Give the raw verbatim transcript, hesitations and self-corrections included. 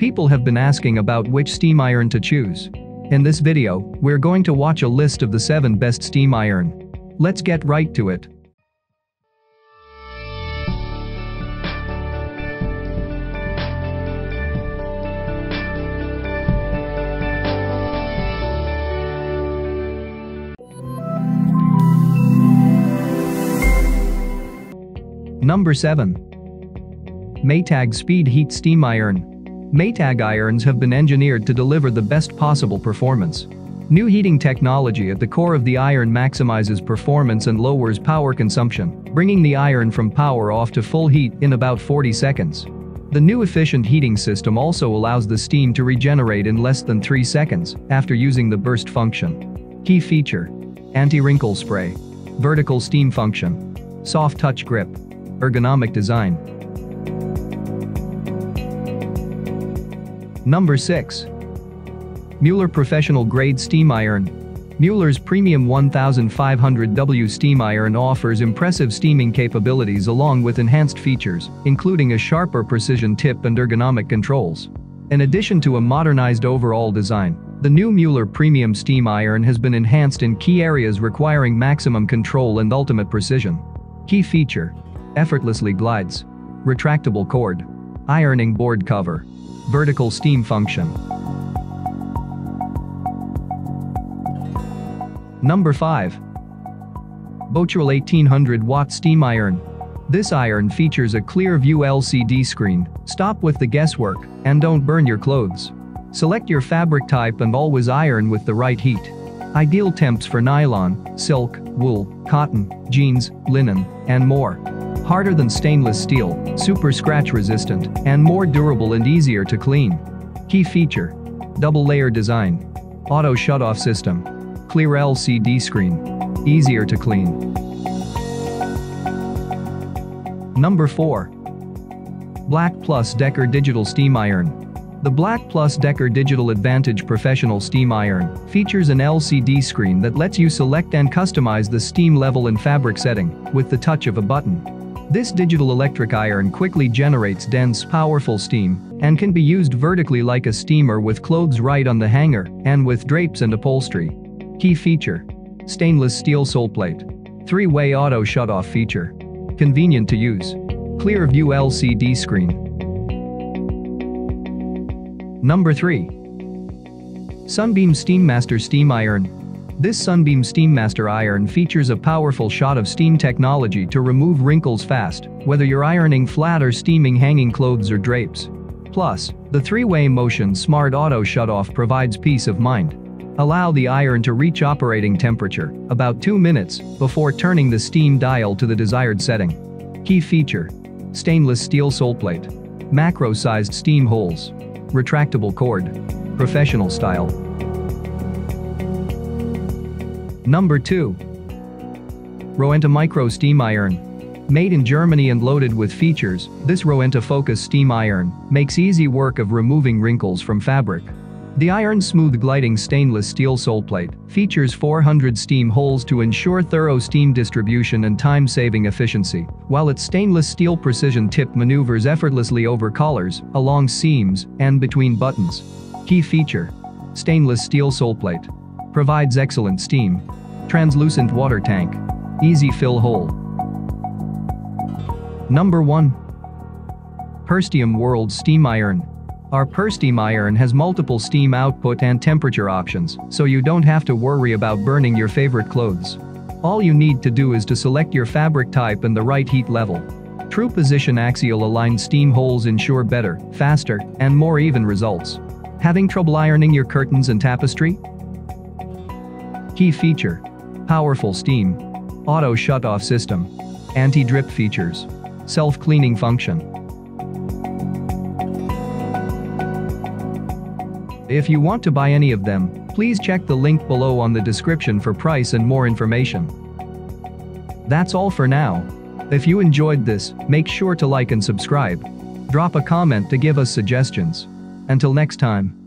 People have been asking about which steam iron to choose. In this video, we're going to watch a list of the seven best steam iron. Let's get right to it. Number seven. Maytag Speed Heat Steam Iron. Maytag irons have been engineered to deliver the best possible performance. New heating technology at the core of the iron maximizes performance and lowers power consumption, bringing the iron from power off to full heat in about forty seconds. The new efficient heating system also allows the steam to regenerate in less than three seconds after using the burst function. Key feature: anti-wrinkle spray, vertical steam function, soft touch grip, ergonomic design. Number six. Mueller Professional Grade Steam Iron. Mueller's premium fifteen hundred watt steam iron offers impressive steaming capabilities along with enhanced features, including a sharper precision tip and ergonomic controls. In addition to a modernized overall design, the new Mueller Premium Steam Iron has been enhanced in key areas requiring maximum control and ultimate precision. Key feature: effortlessly glides, retractable cord, ironing board cover, vertical steam function. Number five. Beautural eighteen hundred watt Steam Iron. This iron features a clear view L C D screen. Stop with the guesswork, and don't burn your clothes. Select your fabric type and always iron with the right heat. Ideal temps for nylon, silk, wool, cotton, jeans, linen, and more. Harder than stainless steel, super scratch resistant, and more durable and easier to clean. Key feature: double layer design, auto shutoff system, clear L C D screen, easier to clean. Number four. Black+Decker Digital Steam Iron. The Black+Decker Digital Advantage Professional Steam Iron features an L C D screen that lets you select and customize the steam level and fabric setting with the touch of a button. This digital electric iron quickly generates dense, powerful steam and can be used vertically like a steamer with clothes right on the hanger and with drapes and upholstery. Key feature: stainless steel soleplate, three-way auto shutoff feature, convenient to use, clear view L C D screen. Number three. Sunbeam Steammaster Steam Iron. This Sunbeam Steammaster iron features a powerful shot of steam technology to remove wrinkles fast, whether you're ironing flat or steaming hanging clothes or drapes. Plus, the three-way motion smart auto shutoff provides peace of mind. Allow the iron to reach operating temperature, about two minutes, before turning the steam dial to the desired setting. Key feature: stainless steel soleplate, macro-sized steam holes, retractable cord, professional style. Number two. Rowenta Micro Steam Iron. Made in Germany and loaded with features, this Rowenta Focus Steam Iron makes easy work of removing wrinkles from fabric. The iron's smooth gliding stainless steel soleplate features four hundred steam holes to ensure thorough steam distribution and time-saving efficiency, while its stainless steel precision tip maneuvers effortlessly over collars, along seams, and between buttons. Key feature: stainless steel soleplate, provides excellent steam, translucent water tank, easy fill hole. Number one. Pursteam World Steam Iron. Our Pursteam iron has multiple steam output and temperature options, so you don't have to worry about burning your favorite clothes. All you need to do is to select your fabric type and the right heat level. True position axial aligned steam holes ensure better, faster, and more even results. Having trouble ironing your curtains and tapestry? Key feature: powerful steam, auto shutoff system, anti-drip features, self-cleaning function. If you want to buy any of them, please check the link below on the description for price and more information. That's all for now. If you enjoyed this, make sure to like and subscribe. Drop a comment to give us suggestions. Until next time.